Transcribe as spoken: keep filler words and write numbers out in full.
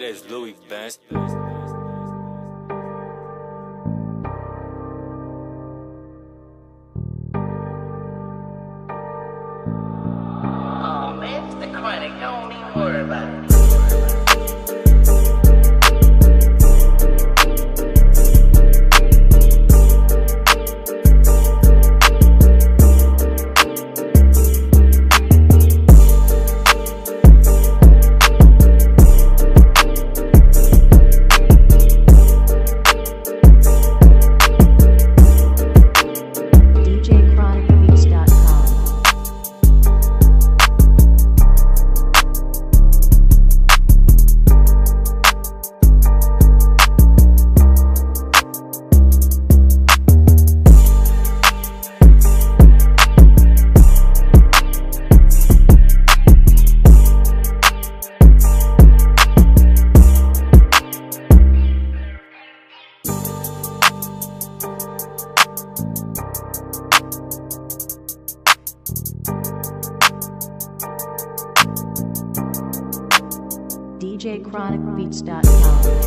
that's Louis Vance. Oh man, it's the Chronic. Don't even worry about it. D J Kronic Beats dot com